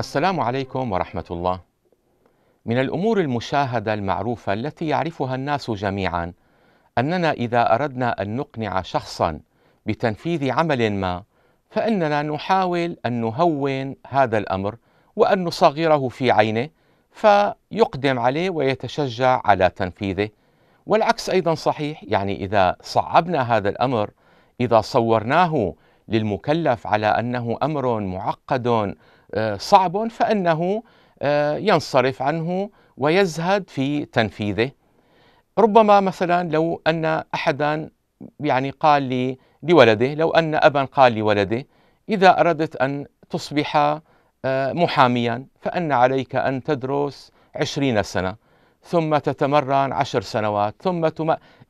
السلام عليكم ورحمة الله. من الأمور المشاهدة المعروفة التي يعرفها الناس جميعا أننا إذا أردنا أن نقنع شخصا بتنفيذ عمل ما فإننا نحاول أن نهون هذا الأمر وأن نصغره في عينه فيقدم عليه ويتشجع على تنفيذه، والعكس أيضا صحيح. يعني إذا صعبنا هذا الأمر، إذا صورناه للمكلف على أنه أمر معقد صعب، فإنه ينصرف عنه ويزهد في تنفيذه. ربما مثلا لو أن أحدا قال لولده، لو أن أبا قال لولده إذا أردت أن تصبح محاميا فإن عليك أن تدرس 20 سنة ثم تتمرن 10 سنوات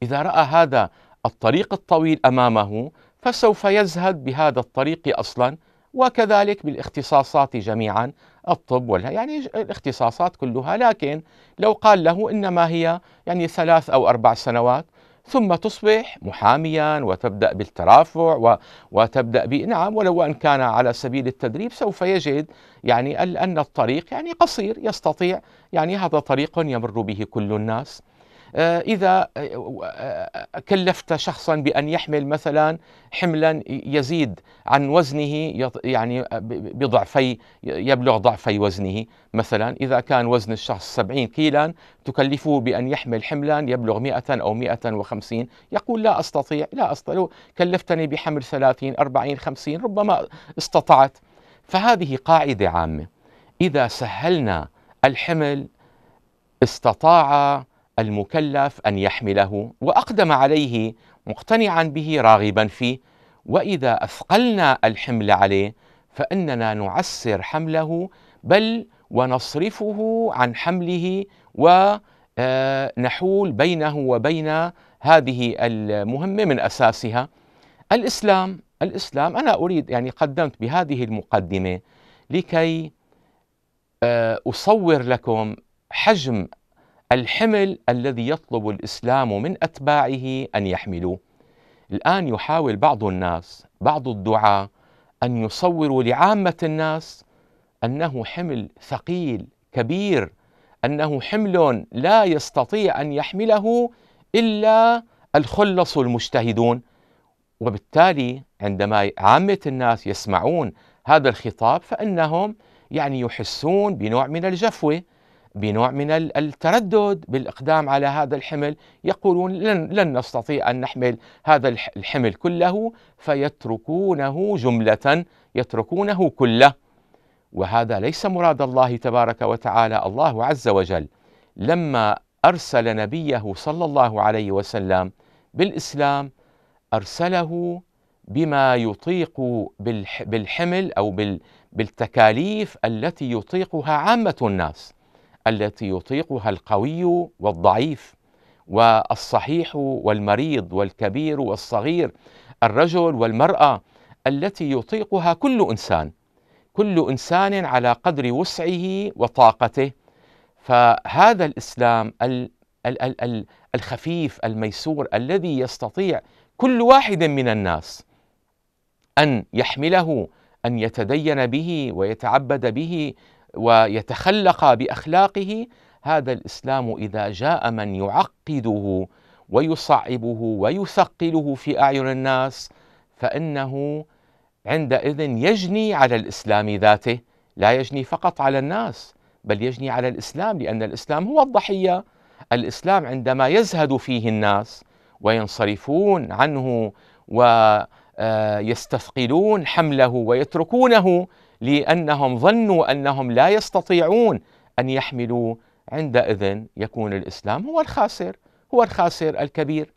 إذا رأى هذا الطريق الطويل أمامه فسوف يزهد بهذا الطريق أصلا، وكذلك بالاختصاصات جميعا، الطب الاختصاصات كلها. لكن لو قال له إنما هي 3 أو 4 سنوات ثم تصبح محاميا وتبدأ بالترافع وتبدأ بإنعام، ولو أن كان على سبيل التدريب، سوف يجد أن الطريق قصير، يستطيع هذا طريق يمر به كل الناس. إذا كلفت شخصا بأن يحمل مثلا حملا يزيد عن وزنه بضعفي، يبلغ ضعفي وزنه، مثلا إذا كان وزن الشخص 70 كيلا تكلفه بأن يحمل حملا يبلغ 100 أو 150، يقول لا أستطيع، كلفتني بحمل 30 40 50، ربما استطعت. فهذه قاعدة عامة، إذا سهلنا الحمل استطاع المكلف أن يحمله وأقدم عليه مقتنعا به راغبا فيه، وإذا أثقلنا الحمل عليه فإننا نعسر حمله بل ونصرفه عن حمله ونحول بينه وبين هذه المهمة من أساسها. الإسلام أنا أريد قدمت بهذه المقدمة لكي أصور لكم حجم الحمل الذي يطلب الإسلام من أتباعه أن يحملوه. الآن يحاول بعض الناس، بعض الدعاة، أن يصوروا لعامة الناس أنه حمل ثقيل كبير، أنه حمل لا يستطيع أن يحمله إلا الخلص المجتهدون. وبالتالي عندما عامة الناس يسمعون هذا الخطاب فإنهم يحسون بنوع من الجفوة، بنوع من التردد بالإقدام على هذا الحمل، يقولون لن نستطيع أن نحمل هذا الحمل كله، فيتركونه جملة، يتركونه كله. وهذا ليس مراد الله تبارك وتعالى. الله عز وجل لما أرسل نبيه صلى الله عليه وسلم بالإسلام أرسله بما يطيق بالحمل أو بالتكاليف التي يطيقها عامة الناس، التي يطيقها القوي والضعيف والصحيح والمريض والكبير والصغير، الرجل والمرأة، التي يطيقها كل إنسان، كل إنسان على قدر وسعه وطاقته. فهذا الإسلام الخفيف الميسور الذي يستطيع كل واحد من الناس أن يحمله، أن يتدين به ويتعبد به ويتخلق بأخلاقه، هذا الإسلام إذا جاء من يعقده ويصعبه ويثقله في أعين الناس فإنه عندئذ يجني على الإسلام ذاته، لا يجني فقط على الناس بل يجني على الإسلام، لأن الإسلام هو الضحية. الإسلام عندما يزهد فيه الناس وينصرفون عنه ويستثقلون حمله ويتركونه لأنهم ظنوا أنهم لا يستطيعون أن يحملوا، عندئذ يكون الإسلام هو الخاسر، هو الخاسر الكبير.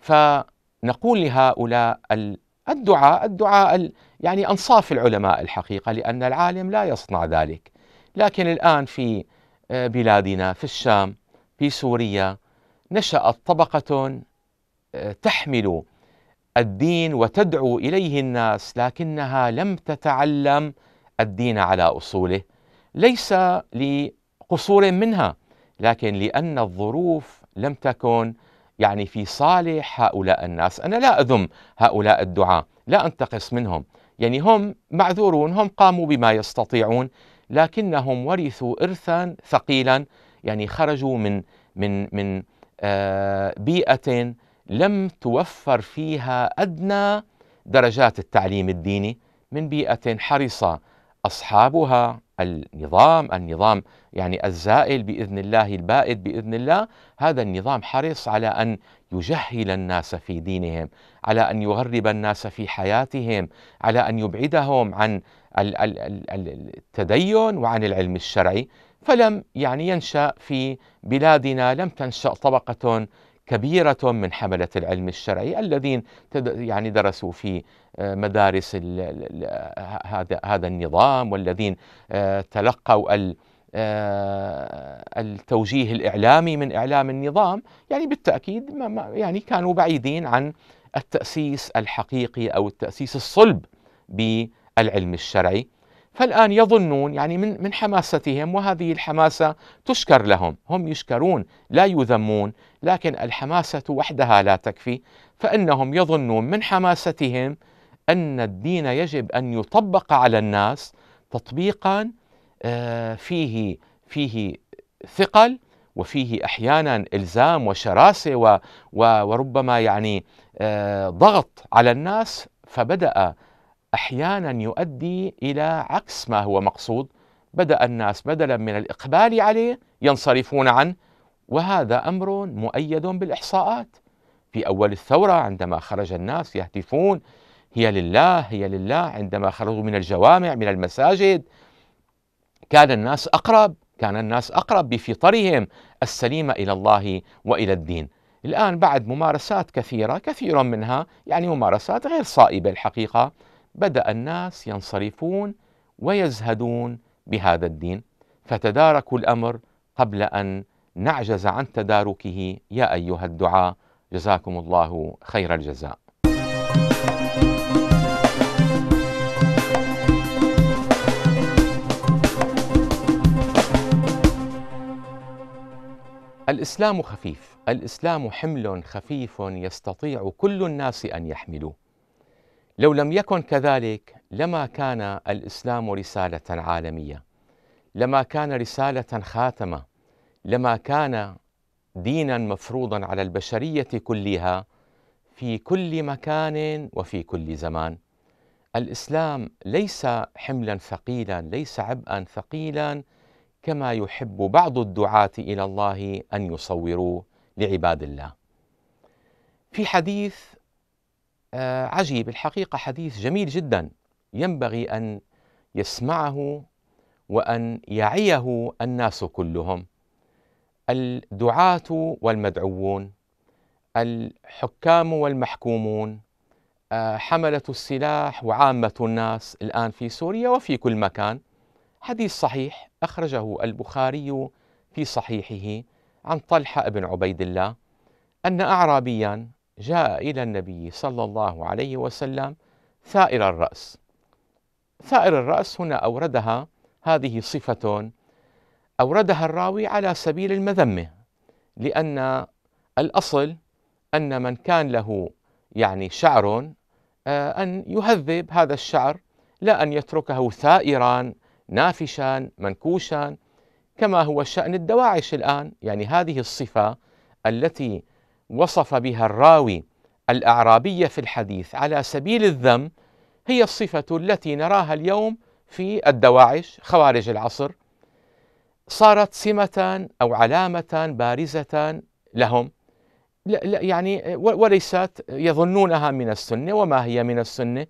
فنقول لهؤلاء الدعاء أنصاف العلماء الحقيقة، لأن العالم لا يصنع ذلك. لكن الآن في بلادنا، في الشام، في سوريا، نشأت طبقة تحمل الدين وتدعو إليه الناس، لكنها لم تتعلم الدين على أصوله، ليس لقصور منها لكن لأن الظروف لم تكن في صالح هؤلاء الناس. أنا لا أذم هؤلاء الدعاة، لا أنتقص منهم، هم معذورون، هم قاموا بما يستطيعون، لكنهم ورثوا إرثا ثقيلا، يعني خرجوا من بيئة لم توفر فيها أدنى درجات التعليم الديني، من بيئة حرص أصحابها النظام يعني الزائل بإذن الله، البائد بإذن الله، هذا النظام حرص على أن يجهل الناس في دينهم، على أن يغرب الناس في حياتهم، على أن يبعدهم عن التدين وعن العلم الشرعي. فلم يعني ينشأ في بلادنا، لم تنشأ طبقة كبيرة من حملة العلم الشرعي الذين يعني درسوا في مدارس هذا النظام، والذين تلقوا التوجيه الإعلامي من إعلام النظام، يعني بالتأكيد يعني كانوا بعيدين عن التأسيس الحقيقي أو التأسيس الصلب بالعلم الشرعي. فالآن يظنون يعني من حماستهم، وهذه الحماسة تشكر لهم، هم يشكرون لا يذمون، لكن الحماسة وحدها لا تكفي، فإنهم يظنون من حماستهم أن الدين يجب أن يطبق على الناس تطبيقا فيه ثقل، وفيه أحيانا إلزام وشراسة وربما يعني ضغط على الناس، فبدأ أحيانا يؤدي إلى عكس ما هو مقصود، بدأ الناس بدلا من الإقبال عليه ينصرفون عنه. وهذا أمر مؤيد بالإحصاءات. في أول الثورة عندما خرج الناس يهتفون هي لله هي لله، عندما خرجوا من الجوامع من المساجد كان الناس أقرب بفطرهم السليمة إلى الله وإلى الدين. الآن بعد ممارسات كثيرة، كثير منها يعني ممارسات غير صائبة الحقيقة، بدأ الناس ينصرفون ويزهدون بهذا الدين. فتداركوا الأمر قبل أن نعجز عن تداركه يا أيها الدعاء. جزاكم الله خير الجزاء. الإسلام خفيف، الإسلام حمل خفيف يستطيع كل الناس أن يحملوه. لو لم يكن كذلك لما كان الإسلام رسالة عالمية، لما كان رسالة خاتمة، لما كان دينا مفروضا على البشرية كلها في كل مكان وفي كل زمان. الإسلام ليس حملا ثقيلا، ليس عبئا ثقيلا كما يحب بعض الدعاة إلى الله أن يصوروا لعباد الله. في حديث عجيب الحقيقة، حديث جميل جدا ينبغي أن يسمعه وأن يعيه الناس كلهم، الدعاة والمدعوون، الحكام والمحكومون، حملة السلاح وعامة الناس الآن في سوريا وفي كل مكان. حديث صحيح أخرجه البخاري في صحيحه عن طلحة بن عبيد الله أن أعرابيا جاء إلى النبي صلى الله عليه وسلم ثائر الرأس. ثائر الرأس هنا أوردها، هذه صفة أوردها الراوي على سبيل المذمة، لأن الأصل أن من كان له يعني شعر أن يهذب هذا الشعر، لا أن يتركه ثائرا نافشا منكوشا كما هو شأن الدواعش الآن. يعني هذه الصفة التي وصف بها الراوي الأعرابية في الحديث على سبيل الذم هي الصفة التي نراها اليوم في الدواعش خوارج العصر، صارت سمة أو علامة بارزة لهم، يعني وليست يظنونها من السنة. وما هي من السنة؟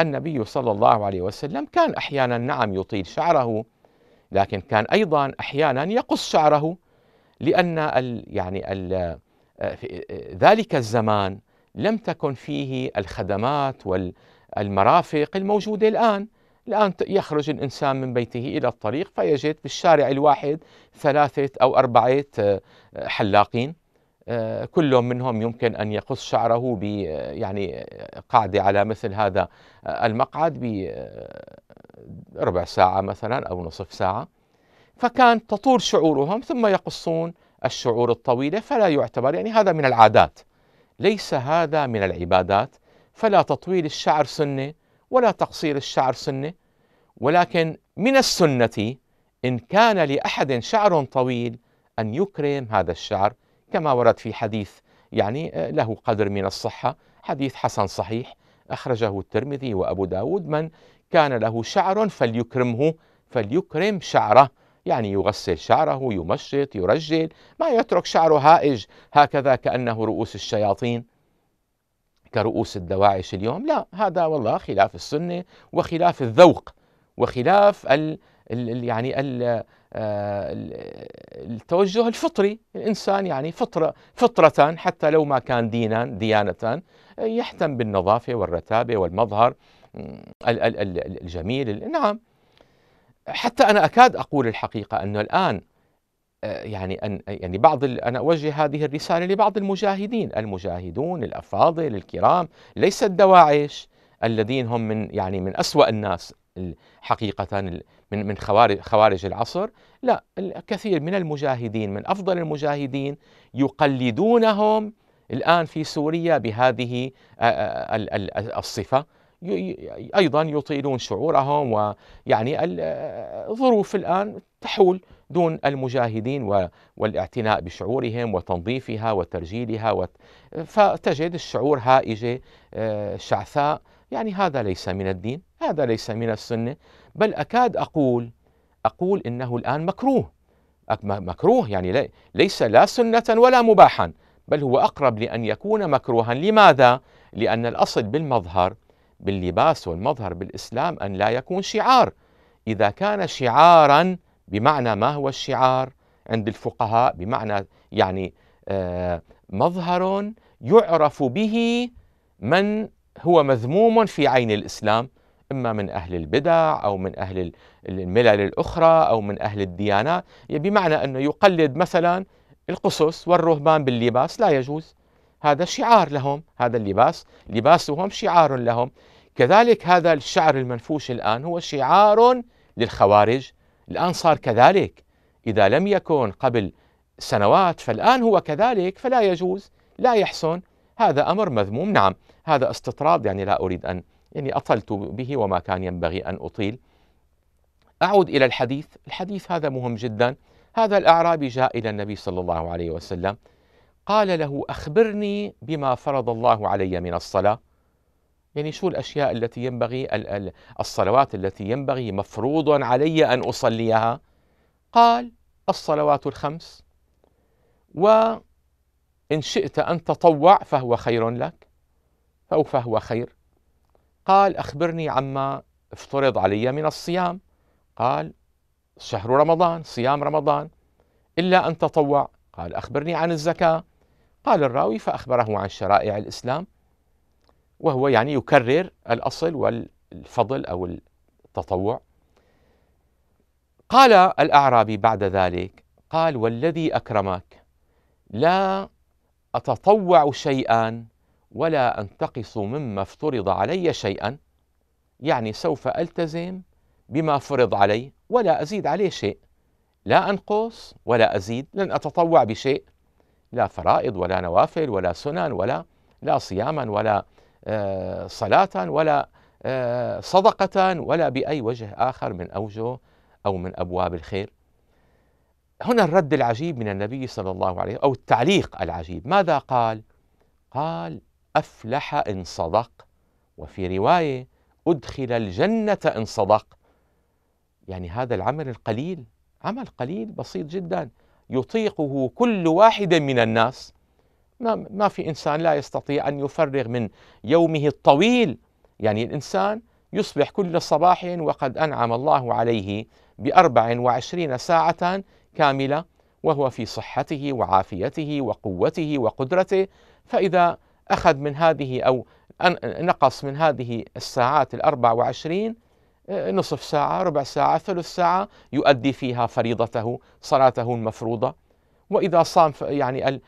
النبي صلى الله عليه وسلم كان أحيانا نعم يطيل شعره، لكن كان أيضا أحيانا يقص شعره، لأن في ذلك الزمان لم تكن فيه الخدمات والمرافق الموجودة الآن. الآن يخرج الإنسان من بيته إلى الطريق فيجد بالشارع الواحد 3 أو 4 حلاقين، كل منهم يمكن أن يقص شعره يعني قاعدة على مثل هذا المقعد بربع ساعة مثلا أو نصف ساعة، فكان تطور شعورهم ثم يقصون الشعور الطويلة، فلا يعتبر يعني هذا من العادات، ليس هذا من العبادات. فلا تطويل الشعر سنة ولا تقصير الشعر سنة، ولكن من السنة إن كان لأحد شعر طويل أن يكرم هذا الشعر كما ورد في حديث يعني له قدر من الصحة، حديث حسن صحيح أخرجه الترمذي وأبو داود: من كان له شعر فليكرمه، فليكرم شعره، يعني يغسل شعره، يمشط، يرجل، ما يترك شعره هائج هكذا كأنه رؤوس الشياطين كرؤوس الدواعش اليوم. لا، هذا والله خلاف السنة وخلاف الذوق وخلاف التوجه الفطري. الإنسان يعني فطرة حتى لو ما كان ديانة يهتم بالنظافة والرتابة والمظهر الجميل. نعم، حتى أنا أكاد أقول الحقيقة أنه الآن أنا أوجه هذه الرسالة لبعض المجاهدون الأفاضل الكرام، ليس الدواعش الذين هم من أسوأ الناس حقيقة، من خوارج العصر. لا، الكثير من المجاهدين، من أفضل المجاهدين، يقلدونهم الآن في سوريا بهذه الصفة، أيضا يطيلون شعورهم، ويعني الظروف الآن تحول دون المجاهدين والاعتناء بشعورهم وتنظيفها وترجيلها فتجد الشعور هائجة شعثاء. يعني هذا ليس من الدين، هذا ليس من السنة، بل أكاد أقول إنه الآن مكروه، يعني ليس لا سنة ولا مباحا، بل هو أقرب لأن يكون مكروها. لماذا؟ لأن الأصل بالمظهر، باللباس والمظهر بالإسلام أن لا يكون شعار. إذا كان شعارا، بمعنى ما هو الشعار عند الفقهاء؟ بمعنى يعني مظهر يعرف به من هو مذموم في عين الإسلام، إما من أهل البدع أو من أهل الملل الأخرى أو من أهل الديانات. بمعنى أنه يقلد مثلا القصص والرهبان باللباس، لا يجوز، هذا شعار لهم، هذا اللباس، لباسهم شعار لهم. كذلك هذا الشعر المنفوش الآن هو شعار للخوارج، الآن صار كذلك، إذا لم يكن قبل سنوات فالآن هو كذلك، فلا يجوز، لا يحسن، هذا أمر مذموم. نعم، هذا استطراد، يعني لا أريد أن أطلت به وما كان ينبغي أن أطيل. أعود إلى الحديث هذا مهم جدا. هذا الأعرابي جاء إلى النبي صلى الله عليه وسلم قال له: أخبرني بما فرض الله علي من الصلاة، يعني شو الأشياء التي ينبغي، الصلوات التي ينبغي مفروض علي أن أصليها. قال: الصلوات الخمس، وإن شئت أن تطوع فهو خير لك أو فهو خير. قال: أخبرني عما افترض علي من الصيام. قال: شهر رمضان، صيام رمضان، إلا أن تطوع. قال: أخبرني عن الزكاة. قال الراوي: فأخبره عن شرائع الإسلام، وهو يعني يكرر الأصل والفضل أو التطوع. قال الأعرابي بعد ذلك، قال: والذي أكرمك لا أتطوع شيئا ولا أنتقص مما افترض علي شيئا، يعني سوف ألتزم بما فرض علي ولا أزيد عليه شيء، لا أنقص ولا أزيد، لن أتطوع بشيء، لا فرائض ولا نوافل ولا سنن ولا صياما ولا صلاة ولا صدقة ولا بأي وجه آخر من أوجه أو من أبواب الخير. هنا الرد العجيب من النبي صلى الله عليه وسلم، أو التعليق العجيب. ماذا قال؟ قال: أفلح إن صدق، وفي رواية: أدخل الجنة إن صدق. يعني هذا العمل القليل، عمل قليل بسيط جدا يطيقه كل واحد من الناس، ما في إنسان لا يستطيع أن يفرغ من يومه الطويل. يعني الإنسان يصبح كل صباح وقد أنعم الله عليه ب24 ساعة كاملة وهو في صحته وعافيته وقوته وقدرته، فإذا أخذ من هذه أو نقص من هذه الساعات 24 نصف ساعة، ربع ساعة، ثلث ساعة، يؤدي فيها فريضته، صلاته المفروضة. وإذا صام يعني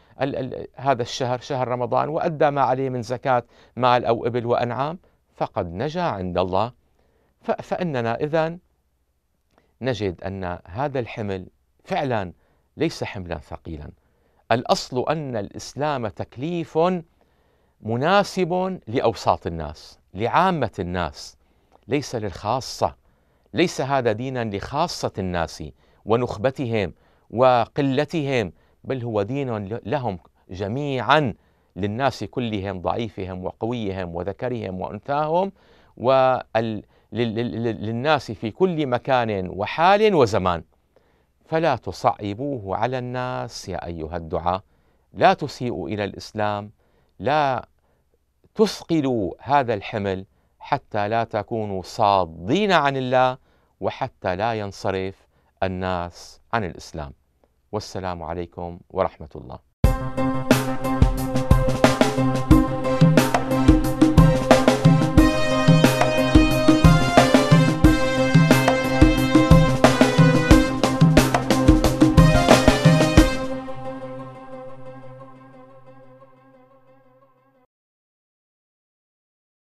هذا الشهر، شهر رمضان، وأدى ما عليه من زكاة مال أو إبل وأنعام، فقد نجا عند الله. فإننا إذن نجد أن هذا الحمل فعلا ليس حملا ثقيلا. الأصل أن الإسلام تكليف مناسب لأوساط الناس، لعامة الناس، ليس للخاصة، ليس هذا دينا لخاصة الناس ونخبتهم وقلتهم، بل هو دين لهم جميعا، للناس كلهم، ضعيفهم وقويهم وذكرهم وأنثاهم، وللناس في كل مكان وحال وزمان. فلا تصعبوه على الناس يا أيها الدعاة، لا تسيئوا إلى الإسلام، لا تثقلوا هذا الحمل حتى لا تكونوا صادين عن الله، وحتى لا ينصرف الناس عن الإسلام. والسلام عليكم ورحمة الله.